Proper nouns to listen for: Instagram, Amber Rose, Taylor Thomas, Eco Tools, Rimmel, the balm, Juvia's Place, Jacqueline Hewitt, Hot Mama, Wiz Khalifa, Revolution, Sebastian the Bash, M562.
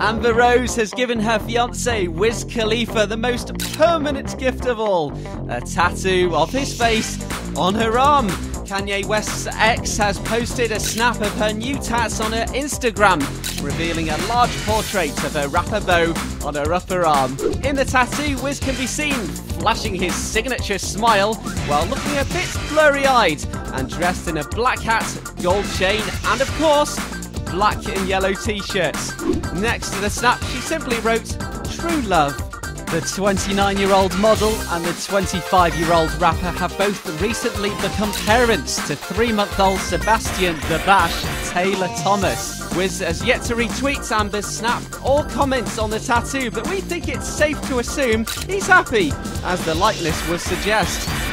Amber Rose has given her fiancé Wiz Khalifa the most permanent gift of all, a tattoo of his face on her arm. Kanye West's ex has posted a snap of her new tats on her Instagram, revealing a large portrait of her rapper beau on her upper arm. In the tattoo, Wiz can be seen flashing his signature smile while looking a bit blurry-eyed and dressed in a black hat, gold chain and, of course, black and yellow t-shirts. Next to the snap, she simply wrote, "True love." The 29-year-old model and the 25-year-old rapper have both recently become parents to 3-month-old Sebastian the Bash, Taylor Thomas. Wiz has yet to retweet Amber's snap or comments on the tattoo, but we think it's safe to assume he's happy, as the likeness would suggest.